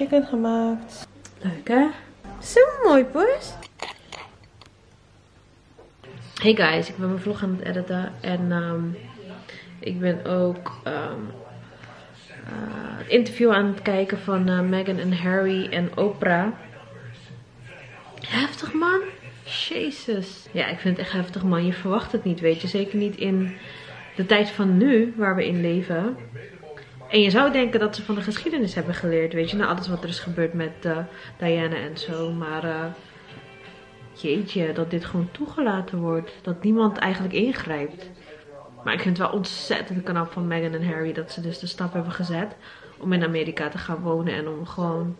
chicken gemaakt. Leuk hè? Zo mooi, poes. Hey guys, ik ben mijn vlog aan het editen. En ik ben ook het interview aan het kijken van Meghan en Harry en Oprah. Heftig man. Jezus. Ja, ik vind het echt heftig man. Je verwacht het niet, weet je. Zeker niet in de tijd van nu waar we in leven. En je zou denken dat ze van de geschiedenis hebben geleerd, weet je. Nou, alles wat er is gebeurd met Diana en zo. Maar jeetje, dat dit gewoon toegelaten wordt. Dat niemand eigenlijk ingrijpt. Maar ik vind het wel ontzettend knap van Meghan en Harry dat ze dus de stap hebben gezet om in Amerika te gaan wonen en om gewoon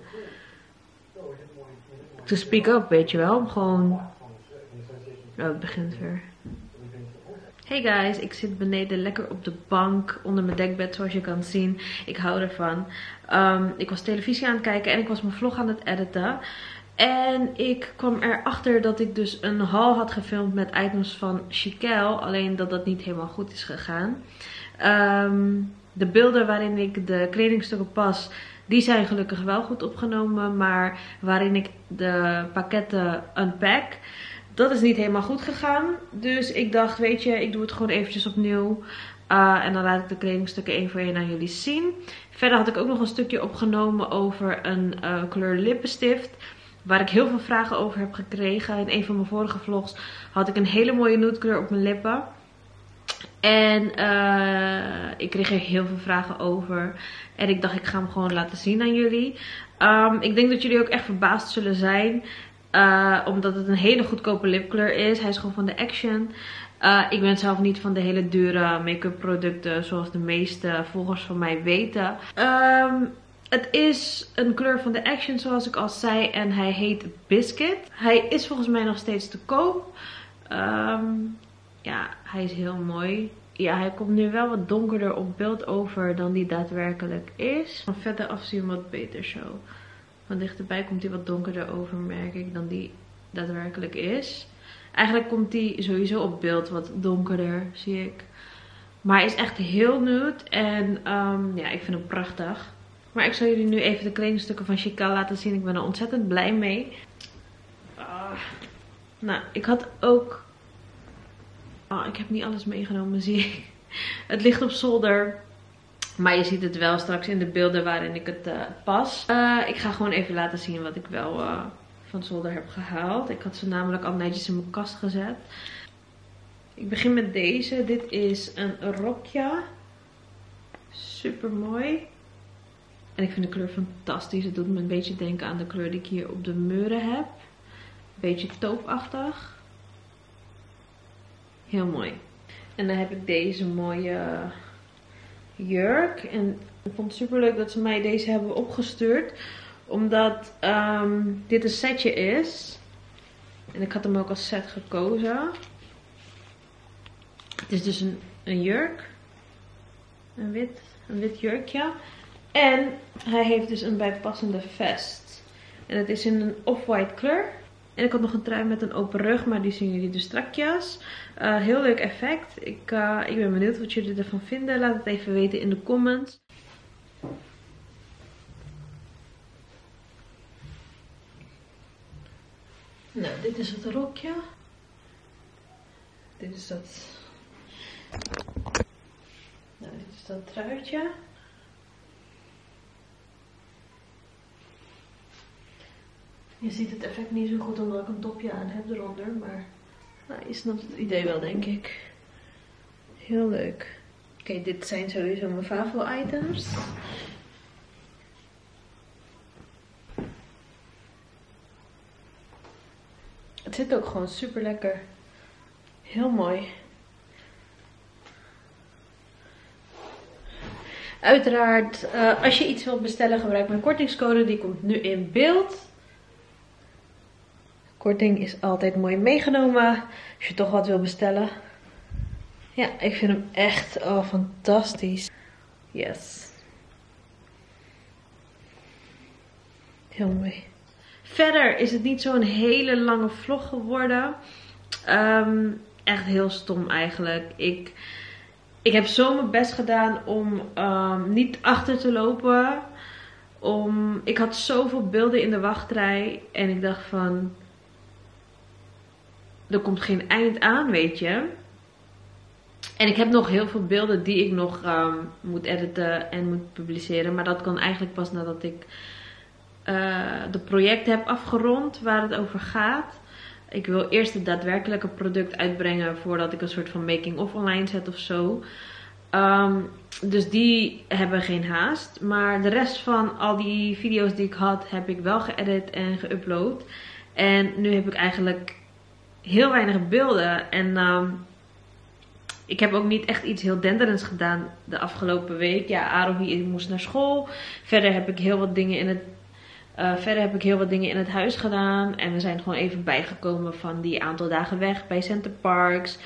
to speak up, weet je wel. Om gewoon... Oh, het begint weer. Hey guys, ik zit beneden lekker op de bank onder mijn dekbed zoals je kan zien. Ik hou ervan. Ik was televisie aan het kijken en ik was mijn vlog aan het editen. En ik kwam erachter dat ik dus een haul had gefilmd met items van Chiquelle. Alleen dat dat niet helemaal goed is gegaan. De beelden waarin ik de kledingstukken pas, die zijn gelukkig wel goed opgenomen. Maar waarin ik de pakketten unpack, dat is niet helemaal goed gegaan. Dus ik dacht, weet je, ik doe het gewoon eventjes opnieuw. En dan laat ik de kledingstukken één voor één aan jullie zien. Verder had ik ook nog een stukje opgenomen over een kleur lippenstift. Waar ik heel veel vragen over heb gekregen. In een van mijn vorige vlogs had ik een hele mooie nude kleur op mijn lippen. En ik kreeg er heel veel vragen over. En ik dacht, ik ga hem gewoon laten zien aan jullie. Ik denk dat jullie ook echt verbaasd zullen zijn. Omdat het een hele goedkope lipkleur is. Hij is gewoon van de Action. Ik ben zelf niet van de hele dure make-up producten. Zoals de meeste volgers van mij weten. Het is een kleur van de Action zoals ik al zei. En hij heet Biscuit. Hij is volgens mij nog steeds te koop. Ja, hij is heel mooi. Ja, hij komt nu wel wat donkerder op beeld over dan die daadwerkelijk is. Van verder afzien wat beter zo. Van dichterbij komt hij wat donkerder over, merk ik, dan die daadwerkelijk is. Eigenlijk komt hij sowieso op beeld wat donkerder, zie ik. Maar hij is echt heel nude. En ja, ik vind hem prachtig. Maar ik zal jullie nu even de kledingstukken van Chiquelle laten zien. Ik ben er ontzettend blij mee. Nou, ik had ook... Oh, ik heb niet alles meegenomen, zie ik. Het ligt op zolder. Maar je ziet het wel straks in de beelden waarin ik het pas. Ik ga gewoon even laten zien wat ik wel van zolder heb gehaald. Ik had ze namelijk al netjes in mijn kast gezet. Ik begin met deze. Dit is een rokje. Super mooi. En ik vind de kleur fantastisch. Het doet me een beetje denken aan de kleur die ik hier op de muren heb. Beetje taupeachtig. Heel mooi. En dan heb ik deze mooie jurk. En ik vond het super leuk dat ze mij deze hebben opgestuurd. Omdat dit een setje is. En ik had hem ook als set gekozen. Het is dus een jurk. Een wit jurkje. En hij heeft dus een bijpassende vest. En het is in een off-white kleur. En ik had nog een trui met een open rug, maar die zien jullie dus straks. Heel leuk effect. Ik ben benieuwd wat jullie ervan vinden. Laat het even weten in de comments. Nou, dit is het rokje. Dit is dat... Nou, dit is dat truitje. Je ziet het effect niet zo goed omdat ik een topje aan heb eronder, maar nou, je snapt het idee wel, denk ik. Heel leuk. Oké, dit zijn sowieso mijn favoriete items. Het zit ook gewoon super lekker. Heel mooi. Uiteraard, als je iets wilt bestellen, gebruik mijn kortingscode. Die komt nu in beeld. Korting is altijd mooi meegenomen. Als je toch wat wil bestellen. Ja, ik vind hem echt fantastisch. Yes. Heel mooi. Verder is het niet zo'n hele lange vlog geworden. Echt heel stom eigenlijk. Ik heb zo mijn best gedaan om niet achter te lopen. Ik had zoveel beelden in de wachtrij. En ik dacht van... er komt geen eind aan, weet je. En ik heb nog heel veel beelden die ik nog moet editen en moet publiceren. Maar dat kan eigenlijk pas nadat ik de projecten heb afgerond waar het over gaat. Ik wil eerst het daadwerkelijke product uitbrengen voordat ik een soort van making-of online zet of zo. Dus die hebben geen haast. Maar de rest van al die video's die ik had, heb ik wel geëdit en geüpload. En nu heb ik eigenlijk heel weinig beelden. En ik heb ook niet echt iets heel denderends gedaan de afgelopen week. Ja, Arohi moest naar school. Verder heb ik heel wat dingen in het huis gedaan. En we zijn gewoon even bijgekomen van die aantal dagen weg bij Centerparks.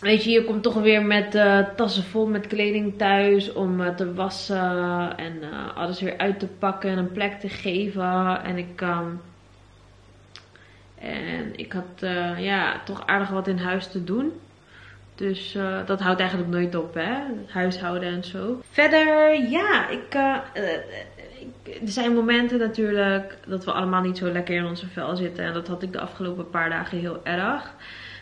Weet je, je komt toch weer met tassen vol met kleding thuis om te wassen. En alles weer uit te pakken en een plek te geven. En ik had ja, toch aardig wat in huis te doen. Dus dat houdt eigenlijk nooit op, hè. Huishouden en zo. Verder, ja, er zijn momenten natuurlijk dat we allemaal niet zo lekker in onze vel zitten. En dat had ik de afgelopen paar dagen heel erg.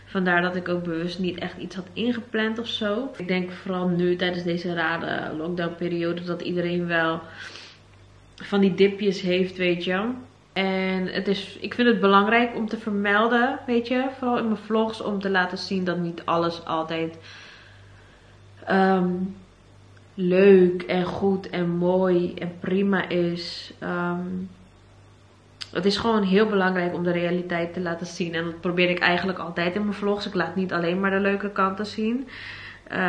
Vandaar dat ik ook bewust niet echt iets had ingepland of zo. Ik denk vooral nu tijdens deze rare lockdownperiode dat iedereen wel van die dipjes heeft, weet je. En ik vind het belangrijk om te vermelden, weet je, vooral in mijn vlogs, om te laten zien dat niet alles altijd leuk en goed en mooi en prima is. Het is gewoon heel belangrijk om de realiteit te laten zien. En dat probeer ik eigenlijk altijd in mijn vlogs. Ik laat niet alleen maar de leuke kanten zien.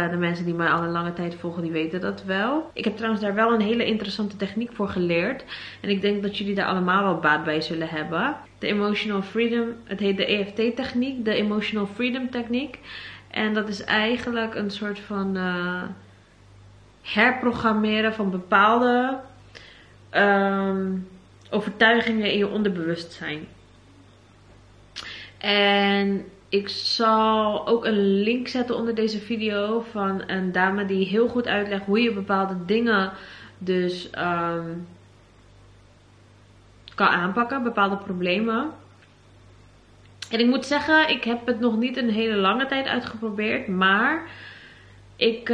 De mensen die mij al een lange tijd volgen, die weten dat wel. Ik heb trouwens daar wel een hele interessante techniek voor geleerd. En ik denk dat jullie daar allemaal wel baat bij zullen hebben. De Emotional Freedom, het heet de EFT techniek. De Emotional Freedom Techniek. En dat is eigenlijk een soort van herprogrammeren van bepaalde overtuigingen in je onderbewustzijn. En ik zal ook een link zetten onder deze video van een dame die heel goed uitlegt hoe je bepaalde dingen dus kan aanpakken, bepaalde problemen. En ik moet zeggen, ik heb het nog niet een hele lange tijd uitgeprobeerd, maar ik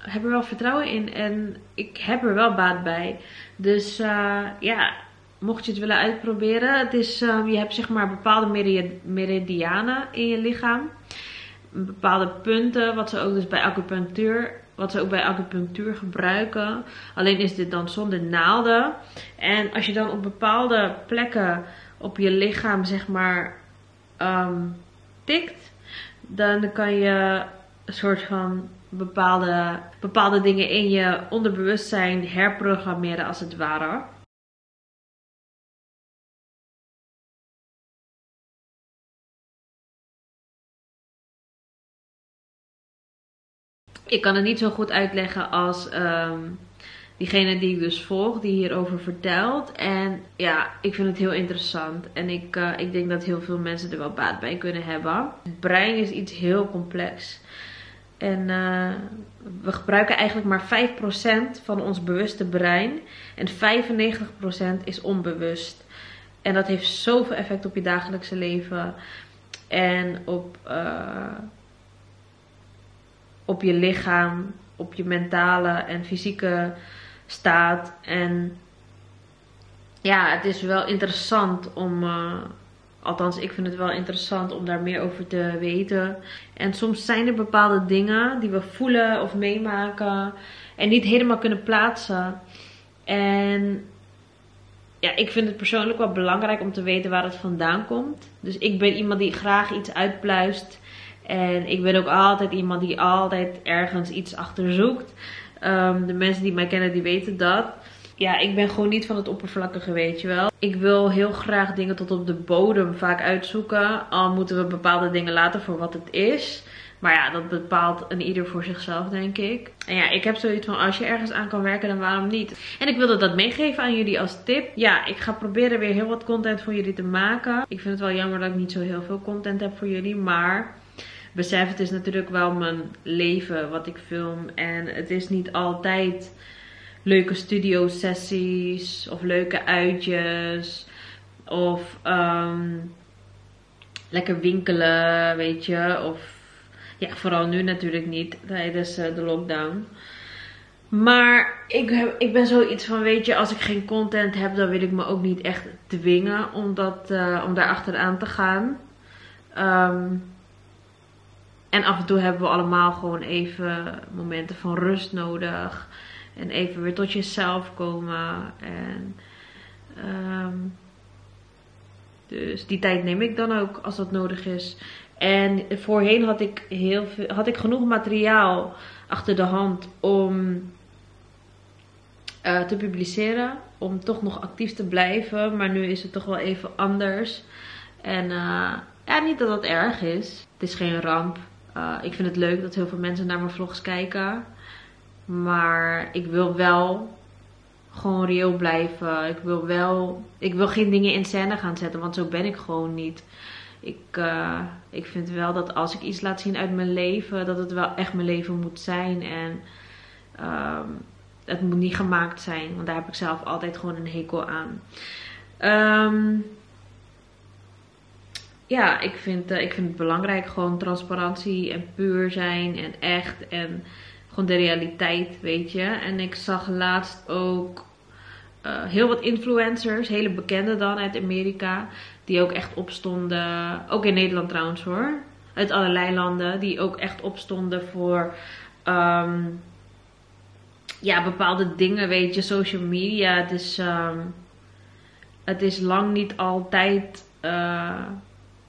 heb er wel vertrouwen in en ik heb er wel baat bij. Dus ja, mocht je het willen uitproberen. Het is, je hebt zeg maar bepaalde meridianen in je lichaam. Bepaalde punten, wat ze ook dus bij acupunctuur, gebruiken. Alleen is dit dan zonder naalden. En als je dan op bepaalde plekken op je lichaam zeg maar tikt, dan kan je een soort van bepaalde dingen in je onderbewustzijn herprogrammeren als het ware. Ik kan het niet zo goed uitleggen als diegene die ik dus volg, die hierover vertelt. En ja, ik vind het heel interessant. En ik denk dat heel veel mensen er wel baat bij kunnen hebben. Het brein is iets heel complex. En we gebruiken eigenlijk maar 5% van ons bewuste brein. En 95% is onbewust. En dat heeft zoveel effect op je dagelijkse leven. En op je lichaam, op je mentale en fysieke staat. En ja, het is wel interessant om, althans ik vind het wel interessant om daar meer over te weten. En soms zijn er bepaalde dingen die we voelen of meemaken en niet helemaal kunnen plaatsen. En ja, ik vind het persoonlijk wel belangrijk om te weten waar het vandaan komt. Dus ik ben iemand die graag iets uitpluist. En ik ben ook altijd iemand die altijd ergens iets achterzoekt. De mensen die mij kennen, die weten dat. Ja, ik ben gewoon niet van het oppervlakkige, weet je wel. Ik wil heel graag dingen tot op de bodem vaak uitzoeken. Al moeten we bepaalde dingen laten voor wat het is. Maar ja, dat bepaalt een ieder voor zichzelf, denk ik. En ja, ik heb zoiets van, als je ergens aan kan werken, dan waarom niet? En ik wilde dat meegeven aan jullie als tip. Ja, ik ga proberen weer heel wat content voor jullie te maken. Ik vind het wel jammer dat ik niet zo heel veel content heb voor jullie, maar besef, het is natuurlijk wel mijn leven wat ik film. En het is niet altijd leuke studiosessies of leuke uitjes of lekker winkelen, weet je. Of ja, vooral nu natuurlijk niet tijdens de lockdown. Maar ik ben zoiets van, weet je, als ik geen content heb, dan wil ik me ook niet echt dwingen om daar achteraan te gaan. En af en toe hebben we allemaal gewoon even momenten van rust nodig. En even weer tot jezelf komen. En, dus die tijd neem ik dan ook als dat nodig is. En voorheen had ik genoeg materiaal achter de hand om te publiceren. Om toch nog actief te blijven. Maar nu is het toch wel even anders. En ja, niet dat dat erg is. Het is geen ramp. Ik vind het leuk dat heel veel mensen naar mijn vlogs kijken. Maar ik wil wel gewoon reëel blijven. Ik wil geen dingen in scène gaan zetten. Want zo ben ik gewoon niet. Ik vind wel dat als ik iets laat zien uit mijn leven, dat het wel echt mijn leven moet zijn. En het moet niet gemaakt zijn. Want daar heb ik zelf altijd gewoon een hekel aan. Ja, ik vind het belangrijk. Gewoon transparantie en puur zijn en echt. En gewoon de realiteit, weet je. En ik zag laatst ook heel wat influencers, hele bekende dan uit Amerika, die ook echt opstonden, ook in Nederland trouwens hoor, uit allerlei landen, die ook echt opstonden voor ja, bepaalde dingen, weet je, social media. Het is lang niet altijd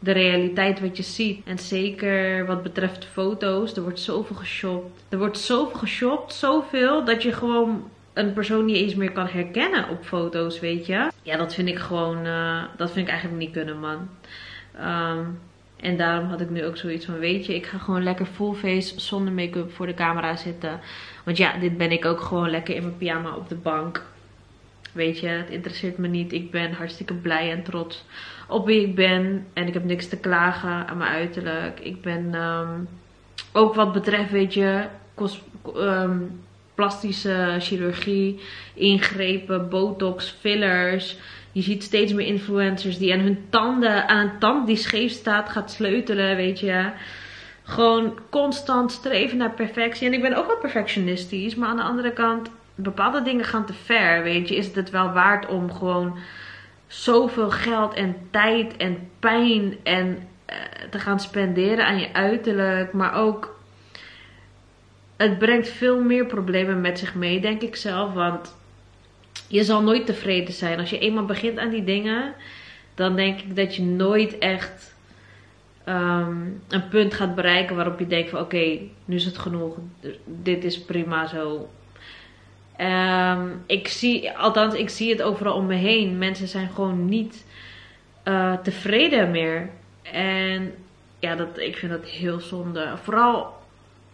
de realiteit wat je ziet. En zeker wat betreft foto's. Er wordt zoveel geshopt. Zoveel. Dat je gewoon een persoon niet eens meer kan herkennen op foto's, weet je. Ja, dat vind ik gewoon. Dat vind ik eigenlijk niet kunnen, man. En daarom had ik nu ook zoiets van, weet je, ik ga gewoon lekker full face zonder make-up voor de camera zitten. Want ja, dit ben ik ook gewoon lekker in mijn pyjama op de bank. Weet je, het interesseert me niet. Ik ben hartstikke blij en trots op wie ik ben. En ik heb niks te klagen aan mijn uiterlijk. Ik ben ook wat betreft, weet je, plastische chirurgie, ingrepen, botox, fillers. Je ziet steeds meer influencers die aan een tand die scheef staat gaat sleutelen, weet je. Gewoon constant streven naar perfectie. En ik ben ook wel perfectionistisch, maar aan de andere kant, bepaalde dingen gaan te ver, weet je. Is het wel waard om gewoon zoveel geld en tijd en pijn en te gaan spenderen aan je uiterlijk. Maar ook, het brengt veel meer problemen met zich mee, denk ik zelf. Want je zal nooit tevreden zijn. Als je eenmaal begint aan die dingen, dan denk ik dat je nooit echt een punt gaat bereiken waarop je denkt van oké, nu is het genoeg. Dit is prima zo. Ik zie het overal om me heen. Mensen zijn gewoon niet tevreden meer. En ja, ik vind dat heel zonde. Vooral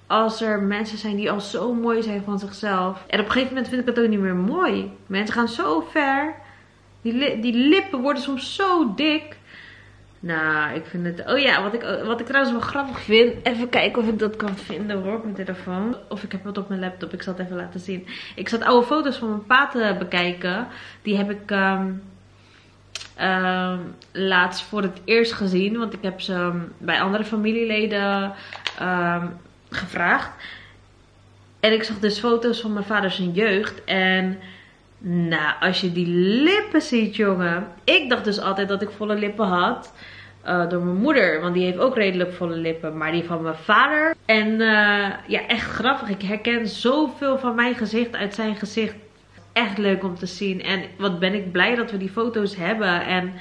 als er mensen zijn die al zo mooi zijn van zichzelf. En op een gegeven moment vind ik het ook niet meer mooi. Mensen gaan zo ver. Die lippen worden soms zo dik. Nou, ik vind het... Oh ja, wat ik trouwens wel grappig vind. Even kijken of ik dat kan vinden hoor, op mijn telefoon. Of ik heb het op mijn laptop. Ik zal het even laten zien. Ik zat oude foto's van mijn pa te bekijken. Die heb ik laatst voor het eerst gezien. Want ik heb ze bij andere familieleden gevraagd. En ik zag dus foto's van mijn vader zijn jeugd. En nou, als je die lippen ziet, jongen. Ik dacht dus altijd dat ik volle lippen had door mijn moeder. Want die heeft ook redelijk volle lippen. Maar die van mijn vader. En ja, echt grappig. Ik herken zoveel van mijn gezicht uit zijn gezicht. Echt leuk om te zien. En wat ben ik blij dat we die foto's hebben. En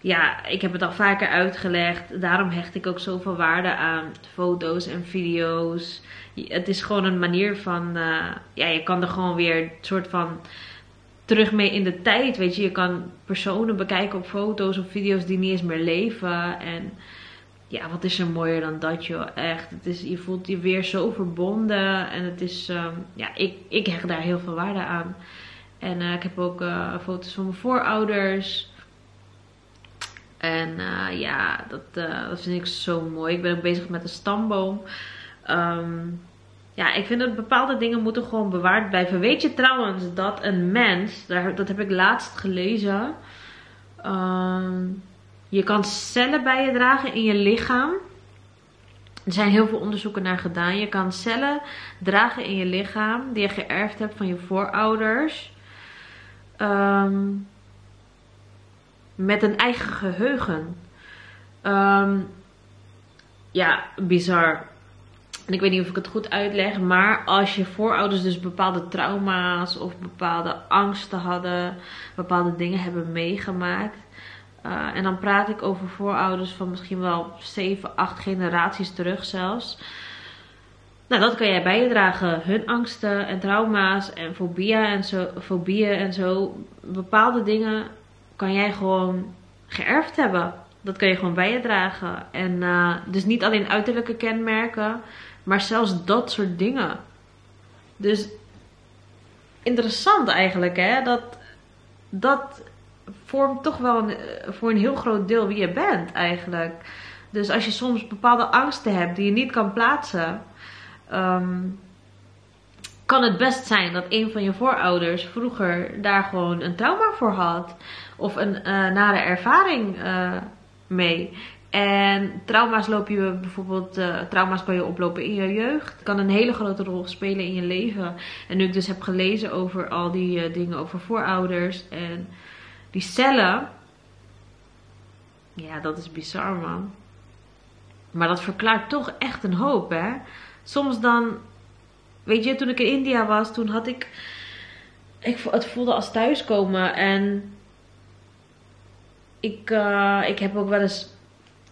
ja, ik heb het al vaker uitgelegd. Daarom hecht ik ook zoveel waarde aan foto's en video's. Het is gewoon een manier van... ja, je kan er gewoon weer een soort van terug mee in de tijd, weet je. Je kan personen bekijken op foto's of video's die niet eens meer leven. En ja, wat is er mooier dan dat, joh. Echt, je voelt je weer zo verbonden. En het is... ja, ik hecht daar heel veel waarde aan. En ik heb ook foto's van mijn voorouders. En ja, dat vind ik zo mooi. Ik ben ook bezig met een stamboom. Ja, ik vind dat bepaalde dingen moeten gewoon bewaard blijven. Weet je trouwens dat een mens, dat heb ik laatst gelezen. Je kan cellen bij je dragen in je lichaam. Er zijn heel veel onderzoeken naar gedaan. Je kan cellen dragen in je lichaam die je geërfd hebt van je voorouders. Met een eigen geheugen. Ja, bizar. En ik weet niet of ik het goed uitleg. Maar als je voorouders dus bepaalde trauma's of bepaalde angsten hadden. Bepaalde dingen hebben meegemaakt. En dan praat ik over voorouders van misschien wel 7, 8 generaties terug zelfs. Nou, dat kan jij bij je dragen. Hun angsten en trauma's en fobieën en zo. Bepaalde dingen kan jij gewoon geërfd hebben. Dat kan je gewoon bij je dragen. En dus niet alleen uiterlijke kenmerken, maar zelfs dat soort dingen. Dus interessant eigenlijk, hè? Dat vormt toch wel voor een heel groot deel wie je bent eigenlijk. Dus als je soms bepaalde angsten hebt die je niet kan plaatsen, kan het best zijn dat een van je voorouders vroeger daar gewoon een trauma voor had. Of een nare ervaring mee. En trauma's kan je oplopen in je jeugd. Het kan een hele grote rol spelen in je leven. En nu ik dus heb gelezen over al die dingen over voorouders en die cellen. Ja, dat is bizar, man. Maar dat verklaart toch echt een hoop, hè. Soms dan, weet je, toen ik in India was, toen had ik het voelde als thuiskomen. En ik heb ook wel eens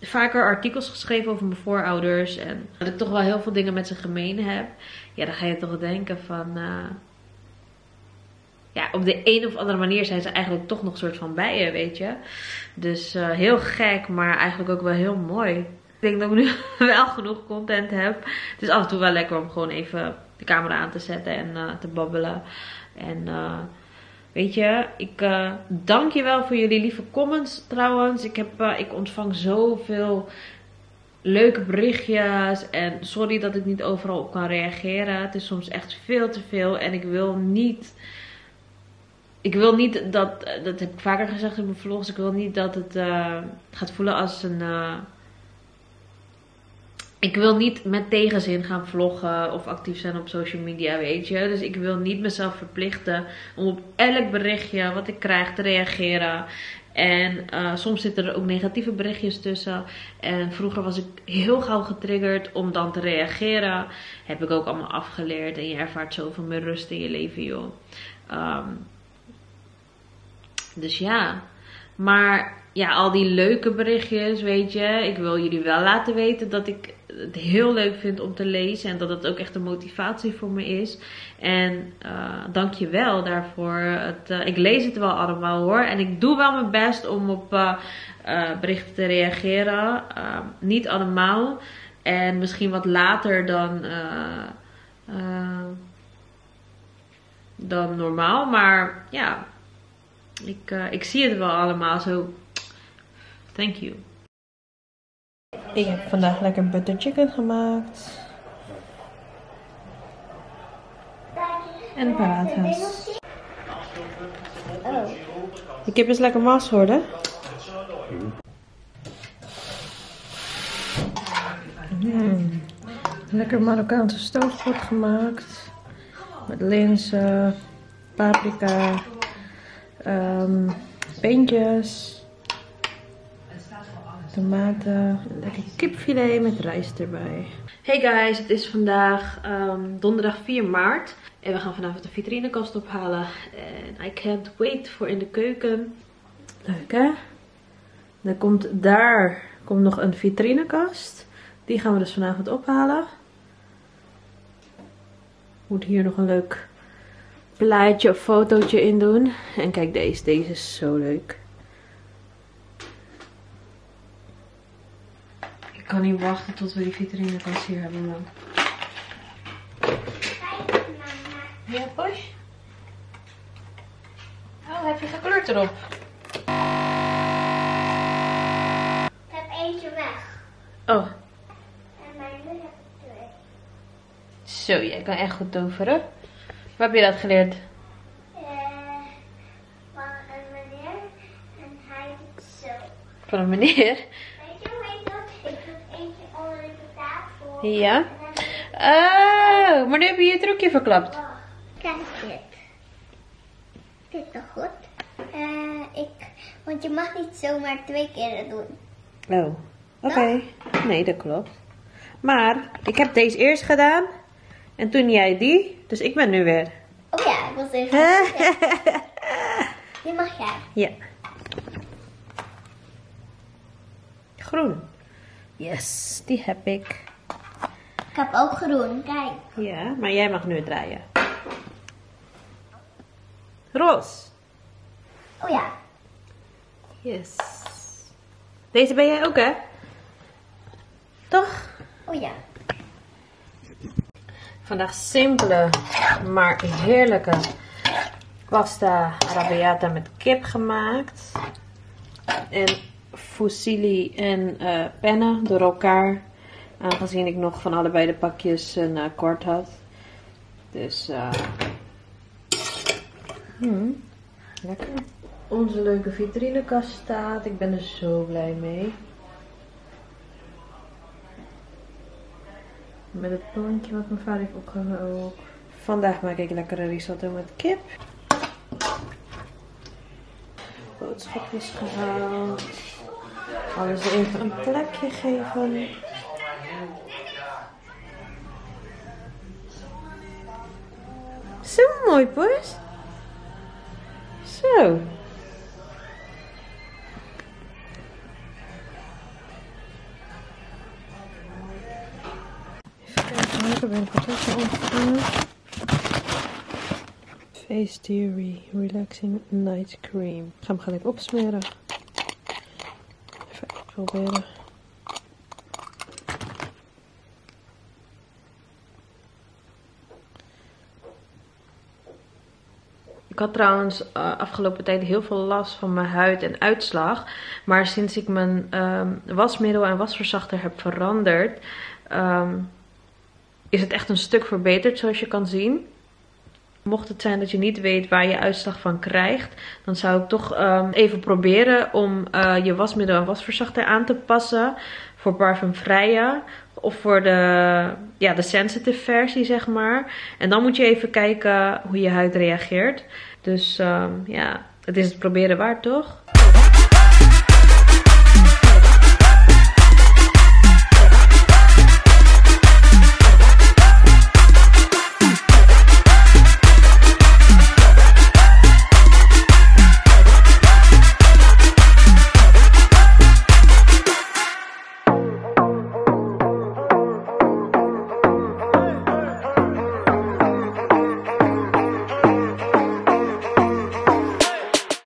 vaker artikels geschreven over mijn voorouders. En dat ik toch wel heel veel dingen met ze gemeen heb. Ja, dan ga je toch denken van, ja, op de een of andere manier zijn ze eigenlijk toch nog een soort van bij je, weet je. Dus heel gek, maar eigenlijk ook wel heel mooi. Ik denk dat ik nu wel genoeg content heb. Het is af en toe wel lekker om gewoon even de camera aan te zetten en te babbelen. En weet je, ik dank je wel voor jullie lieve comments trouwens. Ik ontvang zoveel leuke berichtjes. En sorry dat ik niet overal op kan reageren. Het is soms echt veel te veel. En ik wil niet dat heb ik vaker gezegd in mijn vlogs. Ik wil niet dat het gaat voelen als een... Ik wil niet met tegenzin gaan vloggen of actief zijn op social media, weet je. Dus ik wil niet mezelf verplichten om op elk berichtje wat ik krijg te reageren. En soms zitten er ook negatieve berichtjes tussen. En vroeger was ik heel gauw getriggerd om dan te reageren. Heb ik ook allemaal afgeleerd. En je ervaart zoveel meer rust in je leven, joh. Dus ja. Maar ja, al die leuke berichtjes, weet je. Ik wil jullie wel laten weten dat ik het heel leuk vind om te lezen. En dat het ook echt een motivatie voor me is. En dank je wel daarvoor. Ik lees het wel allemaal, hoor. En ik doe wel mijn best om op berichten te reageren. Niet allemaal. En misschien wat later dan normaal. Maar ja, ik zie het wel allemaal zo. Thank you. Ik heb vandaag lekker butter chicken gemaakt. En een paar aardhuis. Oh. De kip is lekker mas geworden. Lekker Marokkaanse stoofpot gemaakt. Met linzen, paprika, peentjes, tomaten, lekker kipfilet met rijst erbij. Hey guys, het is vandaag donderdag 4 maart. En we gaan vanavond de vitrinekast ophalen. En I can't wait voor in de keuken. Leuk, hè? Dan komt nog een vitrinekast. Die gaan we dus vanavond ophalen. Moet hier nog een leuk plaatje of fotootje in doen. En kijk deze. Deze is zo leuk. Ik kan niet wachten tot we die vitrinekast hier hebben, man. Ja, push. Oh, heb je gekleurd erop? Oh. En mijn moeder doet. Zo, jij kan echt goed toveren. Waar heb je dat geleerd? Van een meneer. En hij doet zo. Van een meneer? Weet je dat? Ik doe eentje onder de tafel. Ja. Oh, maar nu heb je je trucje verklapt. Oh, kijk dit. Dit is toch goed? Want je mag niet zomaar 2 keer doen. Oh, oké. Okay. Nee, dat klopt. Maar ik heb deze eerst gedaan. En toen jij die. Dus ik ben nu weer. Oh ja, ik was even. Die mag jij. Ja. Groen. Yes, die heb ik. Ik heb ook groen, kijk. Ja, maar jij mag nu draaien. Roos. Oh ja. Yes. Deze ben jij ook, hè? Toch? Oh ja. Vandaag simpele, maar heerlijke pasta arrabbiata met kip gemaakt. En fusilli en pennen door elkaar. Aangezien ik nog van allebei de pakjes een kort had. Dus lekker. Onze leuke vitrinekast staat. Ik ben er zo blij mee. Met het plantje wat mijn vader heeft opgehouden. Vandaag maak ik lekkere risotto met kip. Boodschapjes gehaald. Alles even een plekje geven. Zo mooi, poes. Zo. Ik ben patatje ontvangen. Face Theory Relaxing Night Cream. Ik ga hem gelijk opsmeren. Even proberen. Ik had trouwens afgelopen tijd heel veel last van mijn huid en uitslag. Maar sinds ik mijn wasmiddel en wasverzachter heb veranderd... is het echt een stuk verbeterd, zoals je kan zien. Mocht het zijn dat je niet weet waar je uitslag van krijgt, dan zou ik toch even proberen om je wasmiddel en wasverzachter aan te passen. Voor parfumvrije of voor de sensitive versie, zeg maar. En dan moet je even kijken hoe je huid reageert. Dus het is het proberen waard, toch?